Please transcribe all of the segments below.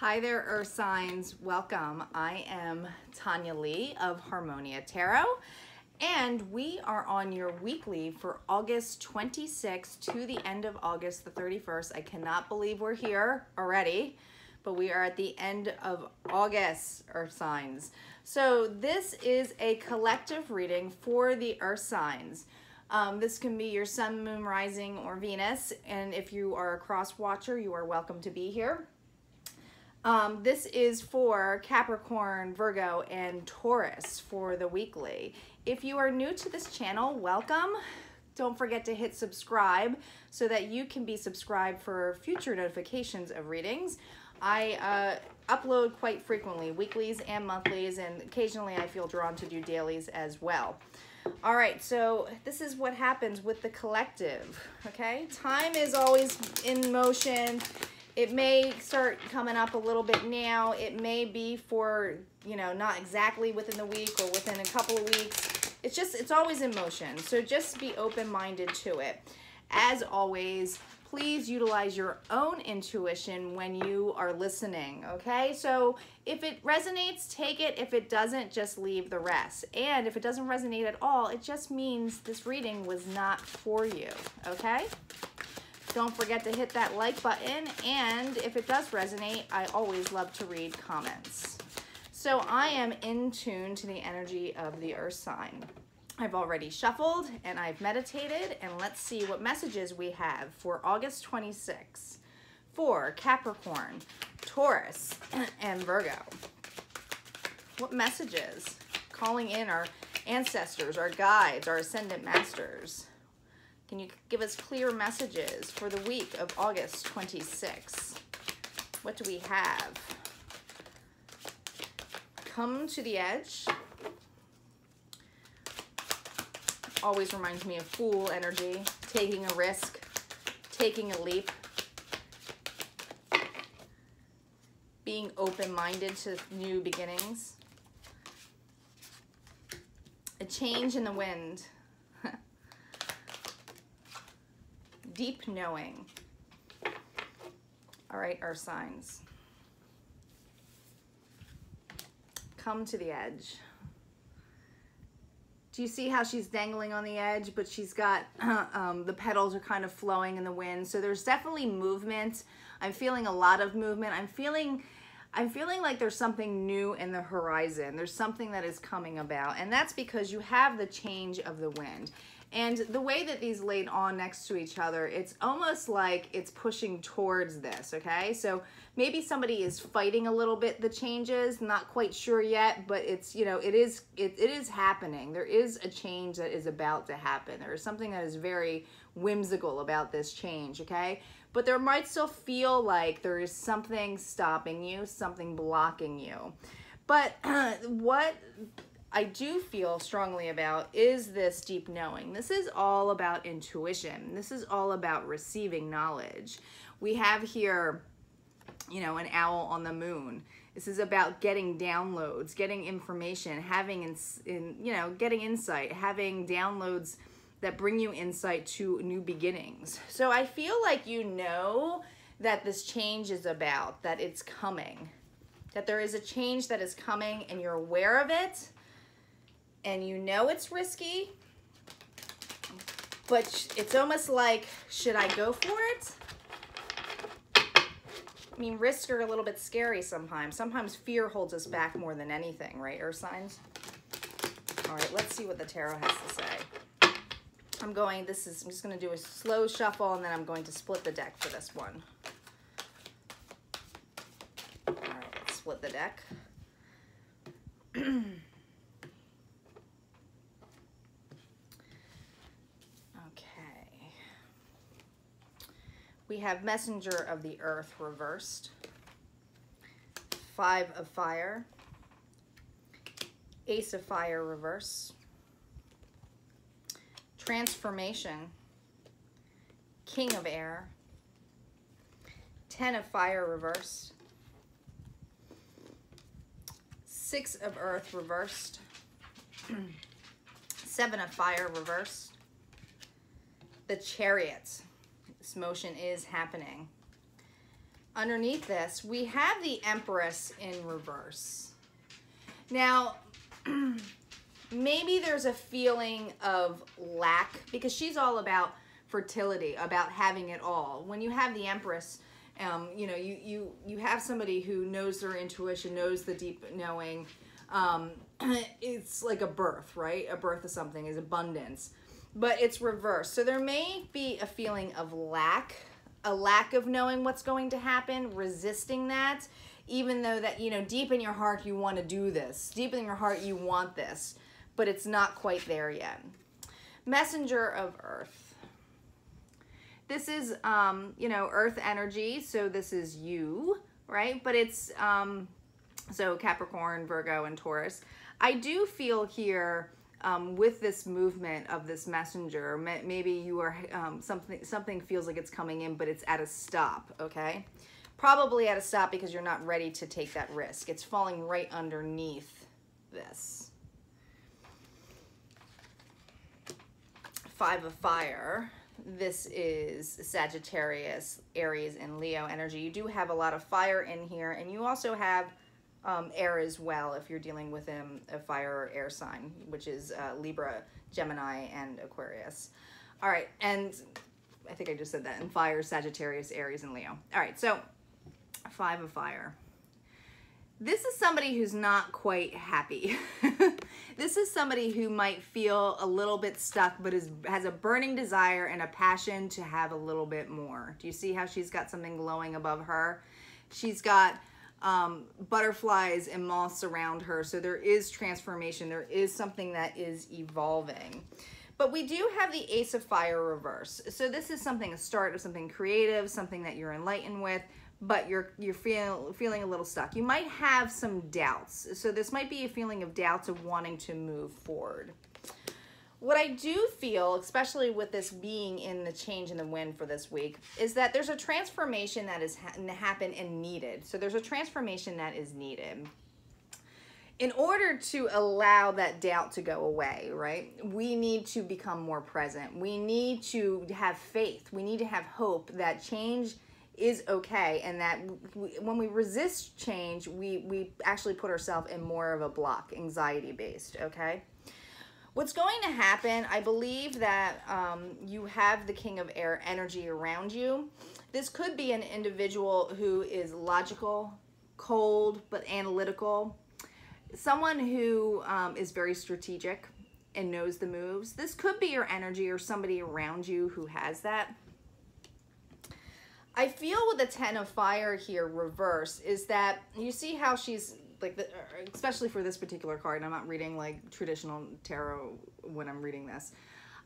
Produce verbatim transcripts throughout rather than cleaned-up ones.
Hi there, Earth Signs. Welcome. I am Tanya Lea of Harmonia Tarot, and we are on your weekly for August twenty-sixth to the end of August the thirty-first. I cannot believe we're here already, but we are at the end of August, Earth Signs. So this is a collective reading for the Earth Signs. Um, this can be your sun, moon, rising, or Venus, and if you are a cross watcher, you are welcome to be here. Um, this is for Capricorn, Virgo, and Taurus for the weekly. If you are new to this channel, welcome. Don't forget to hit subscribe so that you can be subscribed for future notifications of readings. I uh, upload quite frequently, weeklies and monthlies, and occasionally I feel drawn to do dailies as well. All right, so this is what happens with the collective, okay? Time is always in motion. It may start coming up a little bit now. It may be for, you know, not exactly within the week or within a couple of weeks. It's just, it's always in motion. So just be open-minded to it. As always, please utilize your own intuition when you are listening, okay? So if it resonates, take it. If it doesn't, just leave the rest. And if it doesn't resonate at all, it just means this reading was not for you, okay? Don't forget to hit that like button, and if it does resonate, I always love to read comments. So I am in tune to the energy of the Earth sign. I've already shuffled and I've meditated, and let's see what messages we have for August twenty-sixth for Capricorn, Taurus, and Virgo. What messages? Calling in our ancestors, our guides, our ascendant masters. Can you give us clear messages for the week of August twenty-sixth? What do we have? Come to the edge. Always reminds me of fool energy, taking a risk, taking a leap, being open-minded to new beginnings. A change in the wind. Deep knowing. All right, Earth signs. Come to the edge. Do you see how she's dangling on the edge, but she's got, um, the petals are kind of flowing in the wind. So there's definitely movement. I'm feeling a lot of movement. I'm feeling, I'm feeling like there's something new in the horizon. There's something that is coming about. And that's because you have the change of the wind. And the way that these laid on next to each other, it's almost like it's pushing towards this, okay? So maybe somebody is fighting a little bit the changes, not quite sure yet, but it's, you know, it is it, it is happening. There is a change that is about to happen. There is something that is very whimsical about this change, okay? But there might still feel like there is something stopping you, something blocking you. But what I do feel strongly about is this deep knowing. This is all about intuition. This is all about receiving knowledge. We have here, you know, an owl on the moon. This is about getting downloads, getting information, having, in, in, you know, getting insight, having downloads that bring you insight to new beginnings. So I feel like you know that this change is about, that it's coming, that there is a change that is coming and you're aware of it. And you know it's risky, but it's almost like, should I go for it? I mean, risks are a little bit scary sometimes. Sometimes fear holds us back more than anything, right, Earth signs? All right, let's see what the tarot has to say. I'm going, this is, I'm just gonna do a slow shuffle, and then I'm going to split the deck for this one. All right, let's split the deck. We have Messenger of the Earth reversed, Five of Fire, Ace of Fire reverse, Transformation, King of Air, Ten of Fire reversed, Six of Earth reversed, Seven of Fire reversed, the Chariot. This motion is happening. underneath this, we have the Empress in reverse. Now, maybe there's a feeling of lack, because she's all about fertility, about having it all. When you have the Empress, um, you know, you, you, you have somebody who knows their intuition, knows the deep knowing. Um, it's like a birth, right? A birth of something is abundance, but it's reversed. So there may be a feeling of lack, a lack of knowing what's going to happen, resisting that, even though that, you know, deep in your heart, you want to do this. Deep in your heart, you want this, but it's not quite there yet. Messenger of Earth. This is, um, you know, Earth energy. So this is you, right? But it's, um, so Capricorn, Virgo, and Taurus. I do feel here um, with this movement of this messenger, maybe you are, um, something, something feels like it's coming in, but it's at a stop, okay? Probably at a stop because you're not ready to take that risk. It's falling right underneath this. Five of Fire. This is Sagittarius, Aries, and Leo energy. You do have a lot of fire in here, and you also have um, air as well if you're dealing with um, a fire or air sign, which is uh, Libra, Gemini, and Aquarius. All right, and I think I just said that, and fire, Sagittarius, Aries, and Leo. All right, so Five of Fire. This is somebody who's not quite happy. This is somebody who might feel a little bit stuck, but is, has a burning desire and a passion to have a little bit more. Do you see how she's got something glowing above her? She's got um, butterflies and moths around her, so there is transformation. There is something that is evolving. But we do have the Ace of Fire reverse. So this is something, a start of something creative, something that you're enlightened with, but you're, you're feel, feeling a little stuck. You might have some doubts. So this might be a feeling of doubts of wanting to move forward. What I do feel, especially with this being in the change in the wind for this week, is that there's a transformation that is ha happen and needed. So there's a transformation that is needed. In order to allow that doubt to go away, right, we need to become more present. We need to have faith. We need to have hope that change is okay, and that we, when we resist change, we, we actually put ourselves in more of a block, anxiety-based, okay? What's going to happen, I believe that um, you have the King of Air energy around you. This could be an individual who is logical, cold, but analytical. Someone who um, is very strategic and knows the moves. This could be your energy or somebody around you who has that. I feel with the Ten of Fire here reverse is that you see how she's like, the, especially for this particular card, and I'm not reading like traditional tarot when I'm reading this.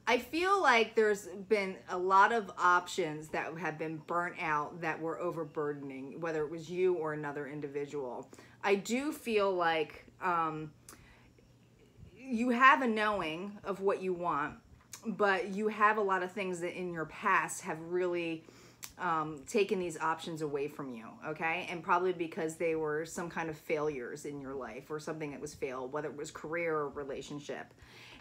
I feel like there's been a lot of options that have been burnt out that were overburdening, whether it was you or another individual. I do feel like um, you have a knowing of what you want, but you have a lot of things that in your past have really um, taken these options away from you, okay? And probably because they were some kind of failures in your life or something that was failed, whether it was career or relationship.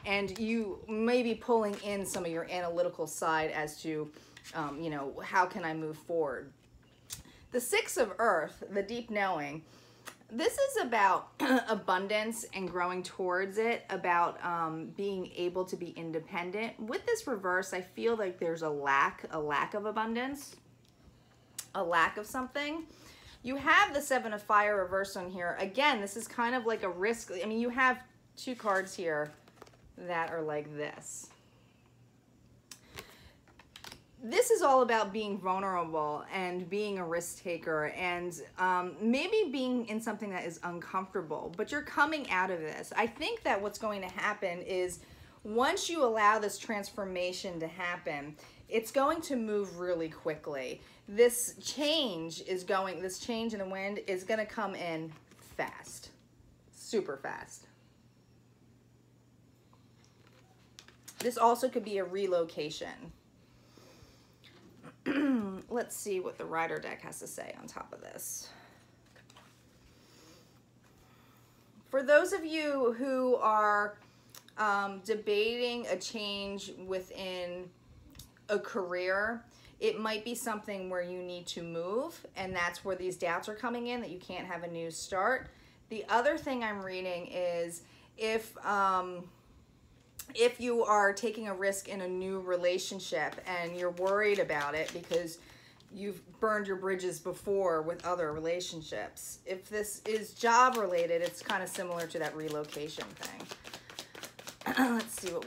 And you may be pulling in some of your analytical side as to, um, you know, how can I move forward? The Six of Earth, the deep knowing, this is about abundance and growing towards it, about um, being able to be independent. With this reverse, I feel like there's a lack, a lack of abundance, a lack of something. You have the Seven of Fire reverse on here. Again, this is kind of like a risk. I mean, you have two cards here that are like this. This is all about being vulnerable and being a risk taker and um, maybe being in something that is uncomfortable, but you're coming out of this. I think that what's going to happen is once you allow this transformation to happen, it's going to move really quickly. This change is going, this change in the wind is going to come in fast, super fast. This also could be a relocation. Let's see what the Rider deck has to say on top of this. For those of you who are um, debating a change within a career, it might be something where you need to move, and that's where these doubts are coming in, that you can't have a new start. The other thing I'm reading is if um, if you are taking a risk in a new relationship and you're worried about it because you've burned your bridges before with other relationships. If this is job related, it's kind of similar to that relocation thing. Let's see what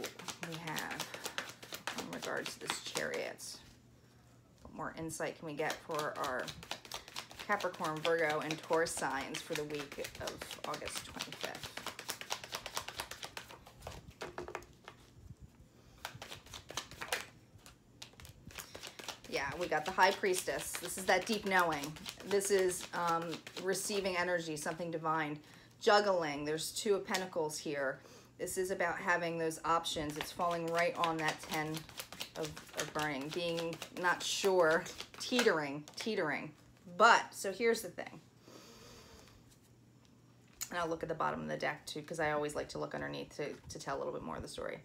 we have in regards to this Chariot. What more insight can we get for our Capricorn, Virgo, and Taurus signs for the week of August twenty-fifth? Yeah, we got the High Priestess. This is that deep knowing. This is um, receiving energy, something divine. Juggling, there's two of pentacles here. This is about having those options. It's falling right on that ten of, of burning. Being not sure, teetering, teetering. But, so here's the thing. And I'll look at the bottom of the deck too, because I always like to look underneath to, to tell a little bit more of the story.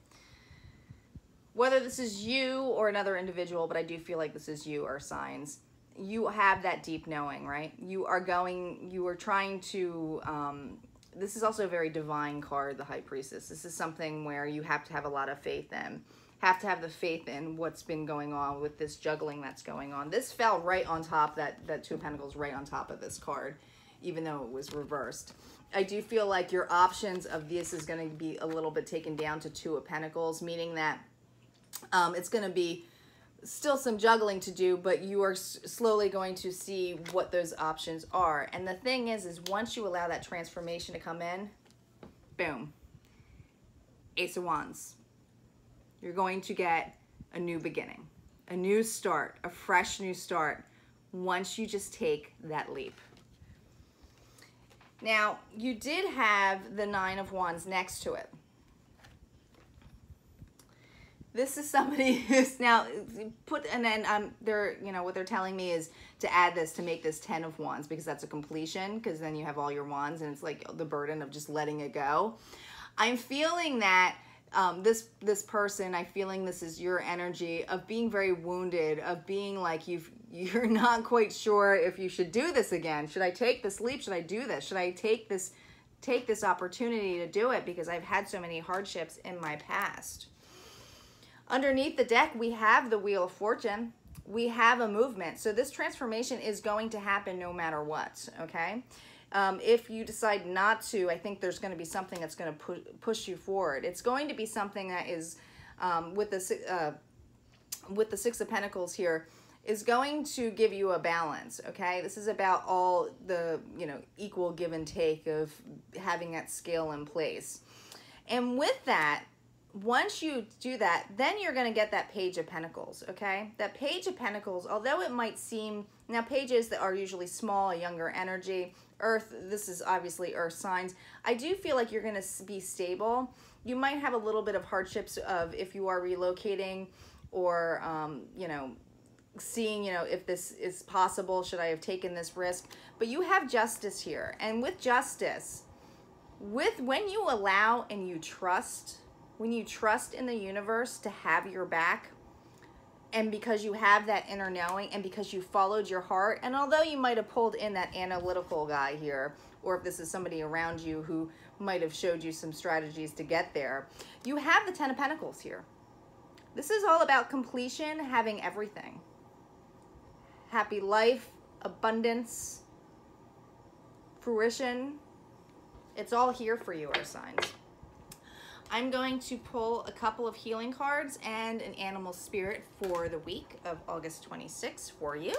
Whether this is you or another individual, but I do feel like this is you or signs, you have that deep knowing, right? You are going, you are trying to, um, this is also a very divine card, the High Priestess. This is something where you have to have a lot of faith in, have to have the faith in what's been going on with this juggling that's going on. This fell right on top, that, that Two of Pentacles right on top of this card, even though it was reversed. I do feel like your options of this is gonna be a little bit taken down to Two of Pentacles, meaning that Um, it's going to be still some juggling to do, but you are s slowly going to see what those options are. And the thing is, is once you allow that transformation to come in, boom, Ace of Wands. You're going to get a new beginning, a new start, a fresh new start once you just take that leap. Now, you did have the Nine of Wands next to it. This is somebody who's now put, and then um, they're, you know, what they're telling me is to add this, to make this ten of Wands, because that's a completion, because then you have all your wands and it's like the burden of just letting it go. I'm feeling that um, this this person, I'm feeling this is your energy of being very wounded, of being like you've, you're not quite sure if you should do this again. Should I take this leap? Should I do this? Should I take this, take this opportunity to do it, because I've had so many hardships in my past? Underneath the deck, we have the Wheel of Fortune. We have a movement. So this transformation is going to happen no matter what, okay? Um, if you decide not to, I think there's going to be something that's going to pu push you forward. It's going to be something that is, um, with, the, uh, with the Six of Pentacles here, is going to give you a balance, okay? This is about all the, you know, equal give and take of having that scale in place. And with that, once you do that, then you're going to get that Page of Pentacles, okay? That Page of Pentacles, although it might seem, now pages that are usually small, younger energy, Earth, this is obviously Earth signs. I do feel like you're going to be stable. You might have a little bit of hardships of if you are relocating or, um, you know, seeing, you know, if this is possible, should I have taken this risk? But you have Justice here. And with Justice, with when you allow and you trust, when you trust in the universe to have your back, and because you have that inner knowing and because you followed your heart, and although you might have pulled in that analytical guy here, or if this is somebody around you who might have showed you some strategies to get there, you have the Ten of Pentacles here. This is all about completion, having everything. Happy life, abundance, fruition. It's all here for you, our signs. I'm going to pull a couple of healing cards and an animal spirit for the week of August twenty-sixth for you.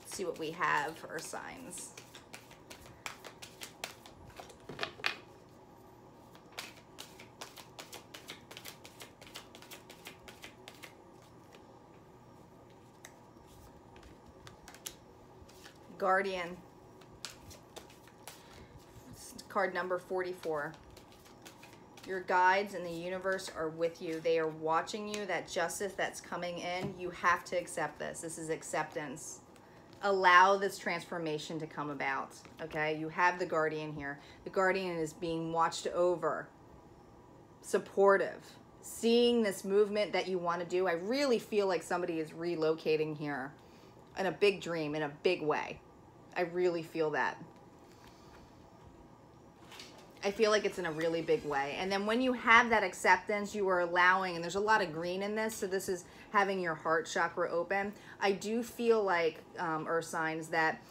Let's see what we have for our signs. Guardian. Card number forty-four. Your guides and the universe are with you. They are watching you. That justice that's coming in, you have to accept this. This is acceptance. Allow this transformation to come about, okay? You have the Guardian here. The Guardian is being watched over, supportive, seeing this movement that you want to do. I really feel like somebody is relocating here in a big dream, in a big way. I really feel that. I feel like it's in a really big way. And then when you have that acceptance, you are allowing, and there's a lot of green in this, so this is having your heart chakra open. I do feel like, um, earth signs, that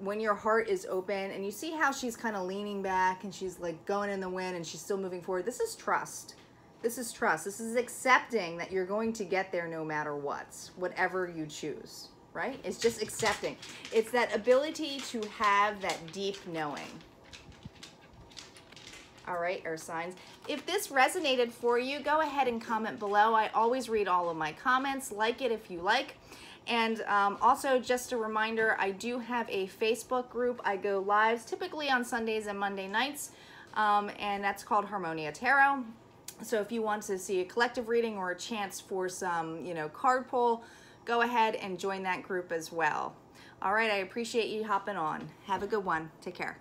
when your heart is open, and you see how she's kind of leaning back and she's like going in the wind and she's still moving forward. This is trust. This is trust. This is accepting that you're going to get there no matter what, whatever you choose, right? It's just accepting. It's that ability to have that deep knowing. All right, earth signs. If this resonated for you, go ahead and comment below. I always read all of my comments. Like it if you like. And um, also just a reminder, I do have a Facebook group. I go lives typically on Sundays and Monday nights, um, and that's called Harmonia Tarot. So if you want to see a collective reading or a chance for some, you know, card pull, go ahead and join that group as well. All right, I appreciate you hopping on. Have a good one. Take care.